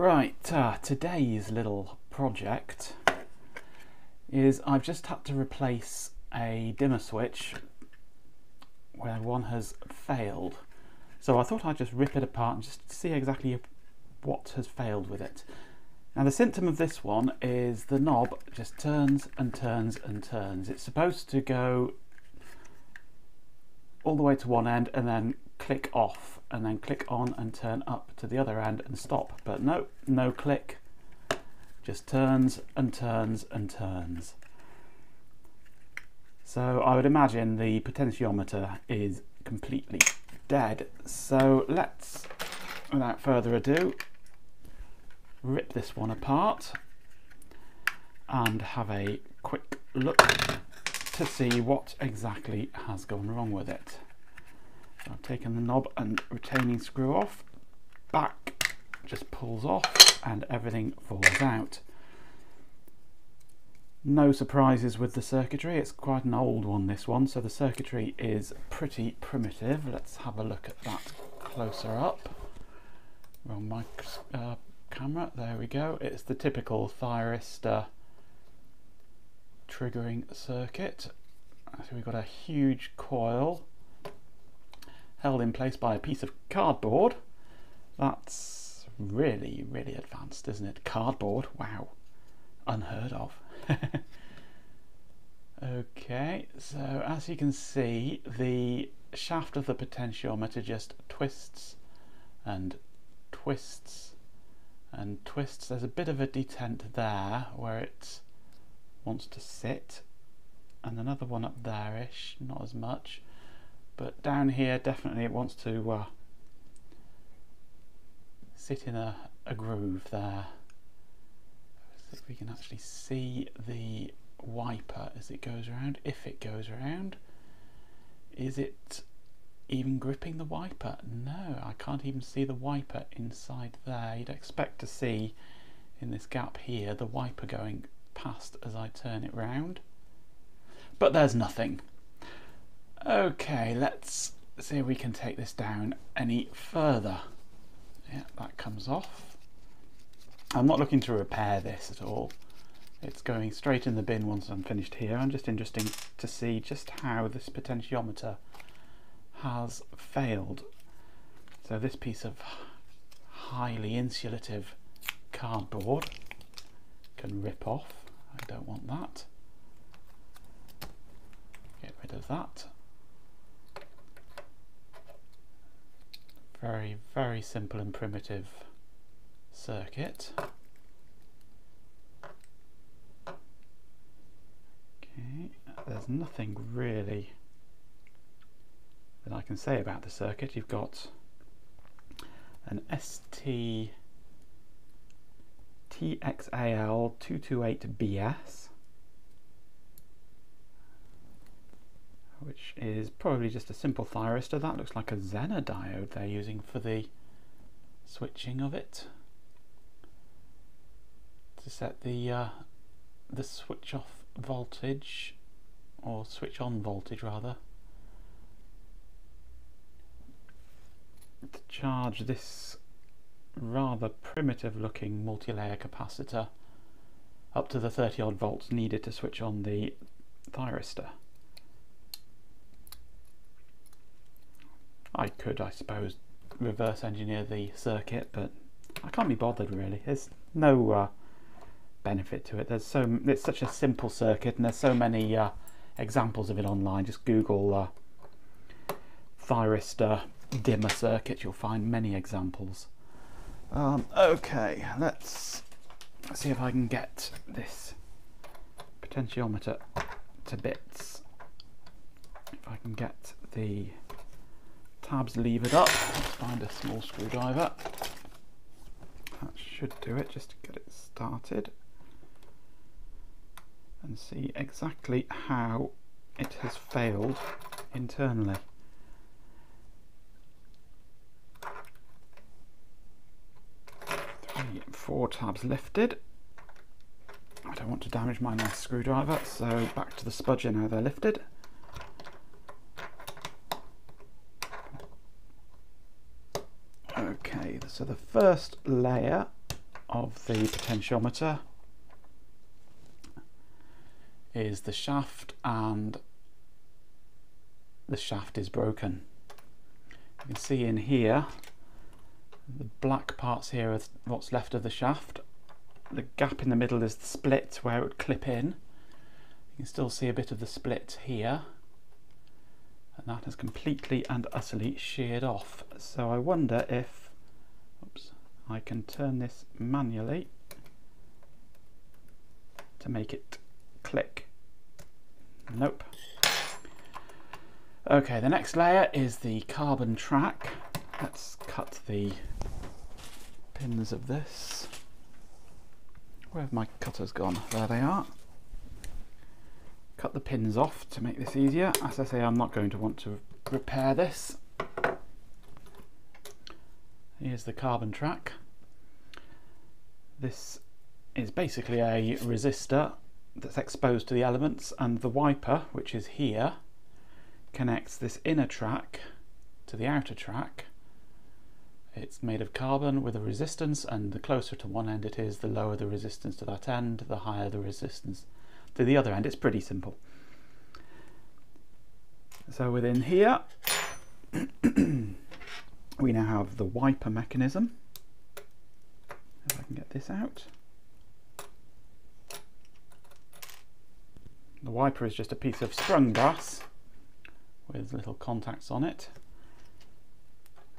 Right, today's little project is I've just had to replace a dimmer switch where one has failed. So I thought I'd just rip it apart and just see exactly what has failed with it. Now the symptom of this one is the knob just turns and turns and turns. It's supposed to go all the way to one end and then click off and then click on and turn up to the other end and stop, but no click, just turns and turns and turns. So I would imagine the potentiometer is completely dead, so let's, without further ado, rip this one apart and have a quick look to see what exactly has gone wrong with it. So I've taken the knob and retaining screw off, back just pulls off and everything falls out. No surprises with the circuitry, it's quite an old one this one, so the circuitry is pretty primitive. Let's have a look at that closer up. Well, my camera, there we go, it's the typical thyristor triggering circuit. So we've got a huge coil held in place by a piece of cardboard. That's really, really advanced, isn't it? Cardboard, wow, unheard of. Okay, so as you can see, the shaft of the potentiometer just twists and twists and twists. There's a bit of a detent there where it wants to sit, and another one up there-ish, not as much. But down here, definitely it wants to sit in a groove there. I think we can actually see the wiper as it goes around, if it goes around. Is it even gripping the wiper? No, I can't even see the wiper inside there. You'd expect to see in this gap here the wiper going past as I turn it round. But there's nothing. Okay, let's see if we can take this down any further. Yeah, that comes off. I'm not looking to repair this at all. It's going straight in the bin once I'm finished here. I'm just interested to see just how this potentiometer has failed. So this piece of highly insulative cardboard can rip off. I don't want that. Get rid of that. Very, very simple and primitive circuit. Okay, there's nothing really that I can say about the circuit. You've got an ST-TXAL228BS, which is probably just a simple thyristor. That looks like a Zener diode they're using for the switching of it, to set the switch off voltage, or switch on voltage rather. To charge this rather primitive looking multi-layer capacitor up to the 30 odd volts needed to switch on the thyristor. I could, I suppose, reverse engineer the circuit, but I can't be bothered really. There's no benefit to it. It's such a simple circuit, and there's so many examples of it online. Just Google thyristor dimmer circuit, you'll find many examples. Okay, let's see if I can get this potentiometer to bits. If I can get the tabs levered up. Let's find a small screwdriver. That should do it, just to get it started and see exactly how it has failed internally. Four tabs lifted. I don't want to damage my nice screwdriver, so back to the spudger now they're lifted. Okay, so the first layer of the potentiometer is the shaft, and the shaft is broken. You can see in here the black parts here are what's left of the shaft. The gap in the middle is the split where it would clip in. You can still see a bit of the split here, and that is completely and utterly sheared off. So I wonder if I can turn this manually to make it click. Nope. Okay, the next layer is the carbon track. Let's cut the pins of this. Where have my cutters gone? There they are. Cut the pins off to make this easier. As I say, I'm not going to want to repair this. Here's the carbon track. This is basically a resistor that's exposed to the elements, and the wiper, which is here, connects this inner track to the outer track. It's made of carbon with a resistance, and the closer to one end it is, the lower the resistance to that end, the higher the resistance to the other end. It's pretty simple. So within here we now have the wiper mechanism. If I can get this out. The wiper is just a piece of sprung brass with little contacts on it,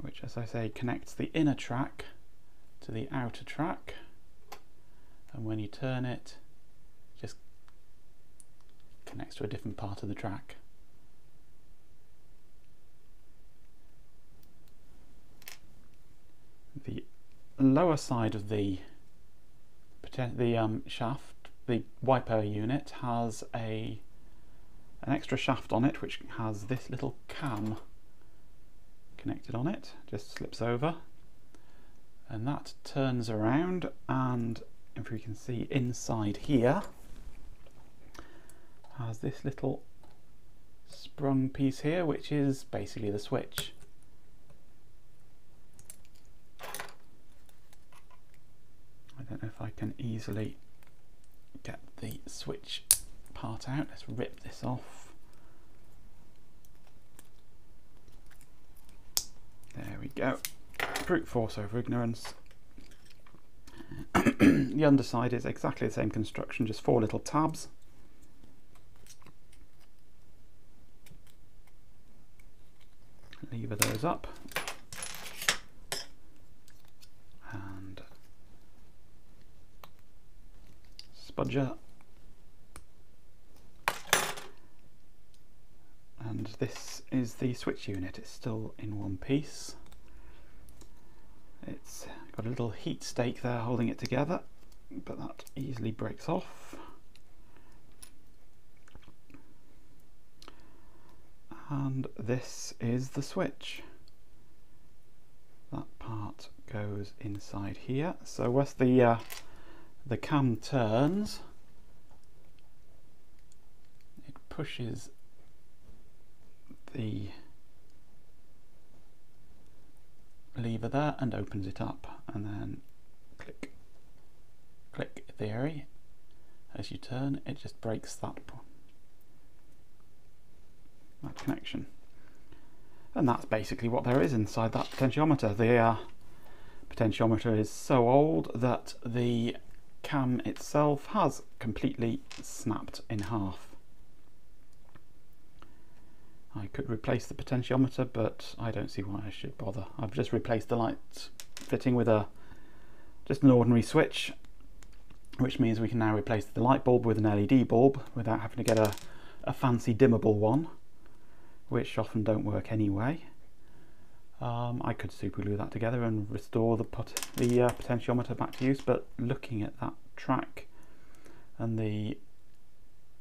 which, as I say, connects the inner track to the outer track, and when you turn it, just connects to a different part of the track. The lower side of the shaft, the wiper unit, has an extra shaft on it which has this little cam connected on it, just slips over, and that turns around, and if we can see inside here, has this little sprung piece here which is basically the switch. I don't know if I can easily get the switch part out. Let's rip this off. There we go. Brute force over ignorance. The underside is exactly the same construction, just four little tabs. Lever those up. And spudger. And this is the switch unit. It's still in one piece. It's got a little heat stake there holding it together, but that easily breaks off. And this is the switch. That part goes inside here. So once the cam turns, it pushes the lever there and opens it up, and then click, click theory. As you turn, it just breaks that connection, and that's basically what there is inside that potentiometer. The potentiometer is so old that the cam itself has completely snapped in half. I could replace the potentiometer, but I don't see why I should bother. I've just replaced the light fitting with just an ordinary switch, which means we can now replace the light bulb with an LED bulb without having to get a fancy dimmable one, which often don't work anyway. I could super glue that together and restore the potentiometer back to use, but looking at that track and the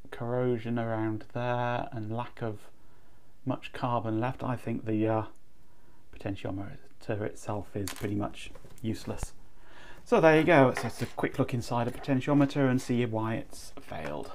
corrosion around there and lack of much carbon left, I think the potentiometer itself is pretty much useless. So there you go. So it's a quick look inside a potentiometer and see why it's failed.